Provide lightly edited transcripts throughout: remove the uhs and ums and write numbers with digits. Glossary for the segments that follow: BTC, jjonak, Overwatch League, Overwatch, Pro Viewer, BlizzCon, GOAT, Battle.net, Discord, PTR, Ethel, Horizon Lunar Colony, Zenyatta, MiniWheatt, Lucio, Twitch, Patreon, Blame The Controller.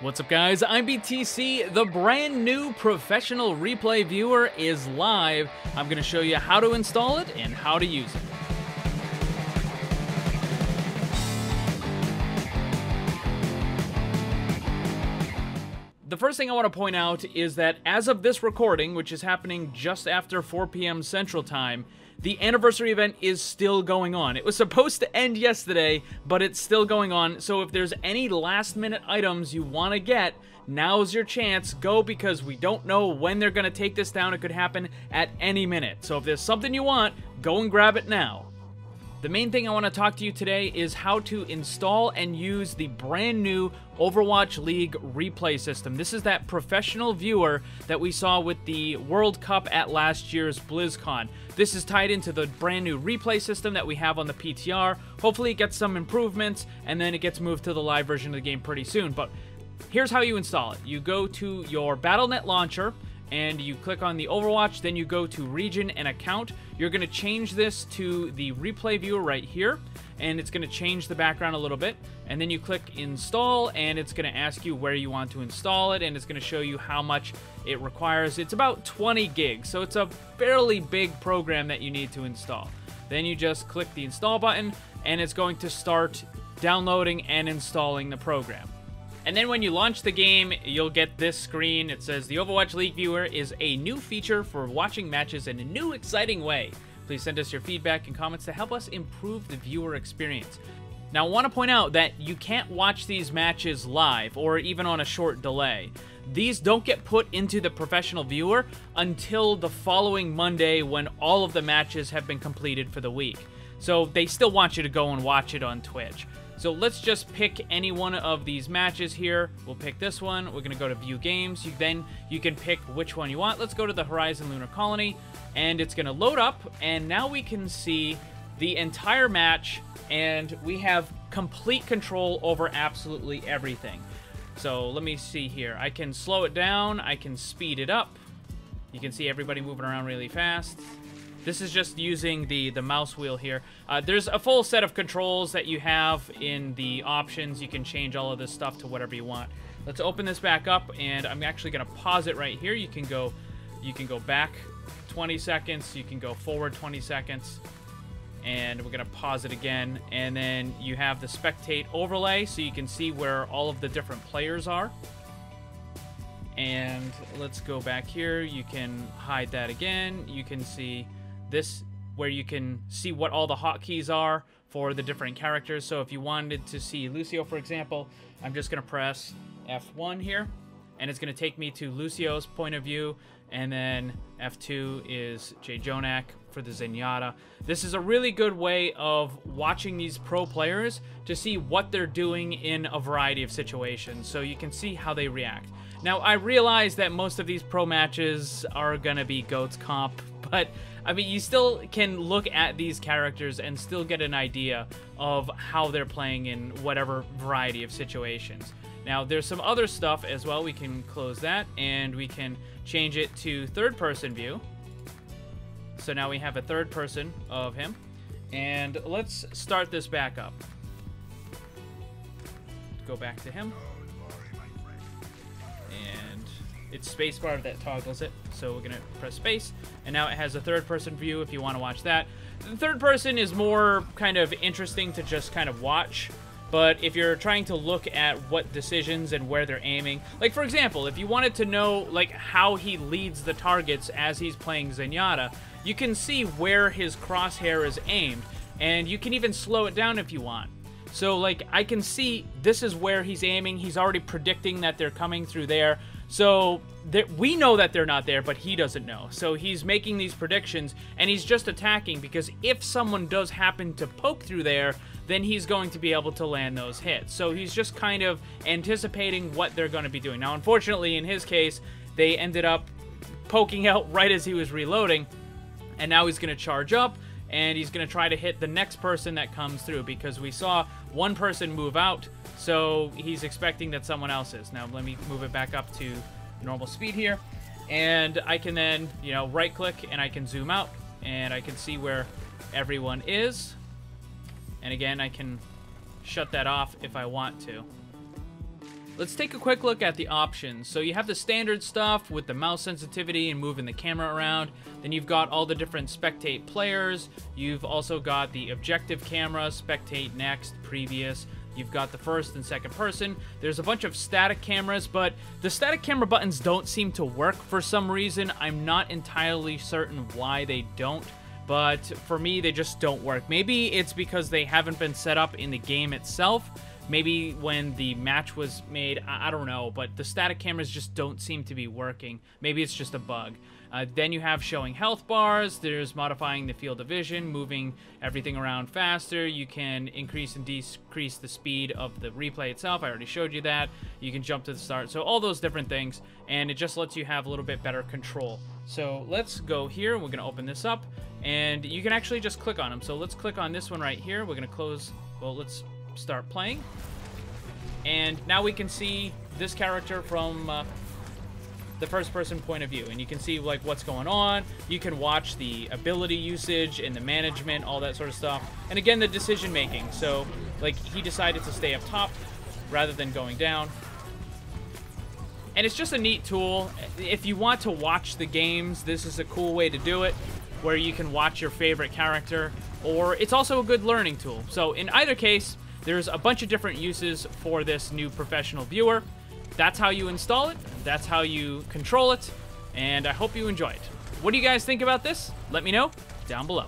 What's up, guys? I'm BTC. The brand new professional replay viewer is live. I'm going to show you how to install it and how to use it. The first thing I want to point out is that as of this recording, which is happening just after 4 p.m. Central Time, the anniversary event is still going on. It was supposed to end yesterday, but it's still going on. So if there's any last-minute items you want to get, now's your chance. Go, because we don't know when they're going to take this down. It could happen at any minute. So if there's something you want, go and grab it now. The main thing I want to talk to you today is how to install and use the brand new Overwatch League replay system. This is that professional viewer that we saw with the World Cup at last year's BlizzCon. This is tied into the brand new replay system that we have on the PTR. Hopefully it gets some improvements and then it gets moved to the live version of the game pretty soon. But here's how you install it. You go to your Battle.net launcher and you click on the Overwatch, then you go to region and account. You're going to change this to the replay viewer right here, and it's going to change the background a little bit. And then you click install, and it's going to ask you where you want to install it, and it's going to show you how much it requires. It's about 20 gigs, so it's a fairly big program that you need to install. Then you just click the install button, and it's going to start downloading and installing the program. And then when you launch the game, you'll get this screen. It says, the Overwatch League viewer is a new feature for watching matches in a new, exciting way. Please send us your feedback and comments to help us improve the viewer experience. Now, I want to point out that you can't watch these matches live or even on a short delay. These don't get put into the professional viewer until the following Monday, when all of the matches have been completed for the week. So they still want you to go and watch it on Twitch. So let's just pick any one of these matches here. We'll pick this one. We're going to go to View Games. Then you can pick which one you want. Let's go to the Horizon Lunar Colony, and it's going to load up. And now we can see the entire match, and we have complete control over absolutely everything. So let me see here. I can slow it down. I can speed it up. You can see everybody moving around really fast. This is just using the mouse wheel here. There's a full set of controls that you have in the options. You can change all of this stuff to whatever you want. Let's open this back up, and I'm actually going to pause it right here. You can go back 20 seconds. You can go forward 20 seconds. And we're going to pause it again. And then you have the spectate overlay, so you can see where all of the different players are. And let's go back here. You can hide that again. You can see this, where you can see what all the hotkeys are for the different characters. So if you wanted to see Lucio, for example, I'm just going to press F1 here, and it's going to take me to Lucio's point of view, and then F2 is jjonak for the Zenyatta. This is a really good way of watching these pro players to see what they're doing in a variety of situations, so you can see how they react. Now, I realize that most of these pro matches are going to be GOAT's comp, but I mean, you still can look at these characters and still get an idea of how they're playing in whatever variety of situations. Now, there's some other stuff as well. We can close that, and we can change it to third-person view. So now we have a third person of him. And let's start this back up. Go back to him. It's spacebar that toggles it, so we're going to press space, and now it has a third-person view if you want to watch that. The third person is more kind of interesting to just kind of watch, but if you're trying to look at what decisions and where they're aiming, like, for example, if you wanted to know, like, how he leads the targets as he's playing Zenyatta, you can see where his crosshair is aimed, and you can even slow it down if you want. So, like, I can see this is where he's aiming. He's already predicting that they're coming through there. So, we know that they're not there, but he doesn't know. So, he's making these predictions, and he's just attacking, because if someone does happen to poke through there, then he's going to be able to land those hits. So, he's just kind of anticipating what they're going to be doing. Now, unfortunately, in his case, they ended up poking out right as he was reloading, and now he's going to charge up. And he's going to try to hit the next person that comes through, because we saw one person move out, so he's expecting that someone else is. Now, let me move it back up to normal speed here. And I can then, you know, right-click, and I can zoom out, and I can see where everyone is. And again, I can shut that off if I want to. Let's take a quick look at the options. So you have the standard stuff with the mouse sensitivity and moving the camera around. Then you've got all the different spectate players. You've also got the objective camera, spectate next, previous. You've got the first and second person. There's a bunch of static cameras, but the static camera buttons don't seem to work for some reason. I'm not entirely certain why they don't, but for me, they just don't work. Maybe it's because they haven't been set up in the game itself. Maybe when the match was made, I don't know, but the static cameras just don't seem to be working. Maybe it's just a bug. Then you have showing health bars. There's modifying the field of vision, moving everything around faster. You can increase and decrease the speed of the replay itself. I already showed you that. You can jump to the start. So all those different things, and it just lets you have a little bit better control. So let's go here. We're going to open this up, and you can actually just click on them. So let's click on this one right here. We're going to close. Well, let's start playing, and now we can see this character from the first person point of view, and you can see like what's going on. You can watch the ability usage and the management, all that sort of stuff, and again the decision making. So like he decided to stay up top rather than going down, and it's just a neat tool. If you want to watch the games, this is a cool way to do it, where you can watch your favorite character, or it's also a good learning tool. So in either case, there's a bunch of different uses for this new professional viewer. That's how you install it, that's how you control it, and I hope you enjoy it. What do you guys think about this? Let me know down below.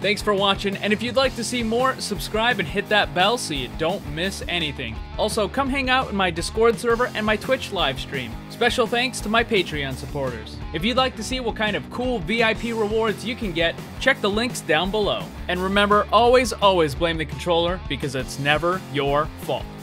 Thanks for watching, and if you'd like to see more, subscribe and hit that bell so you don't miss anything. Also, come hang out in my Discord server and my Twitch live stream. Special thanks to my Patreon supporters. If you'd like to see what kind of cool VIP rewards you can get, check the links down below. And remember, always blame the controller, because it's never your fault.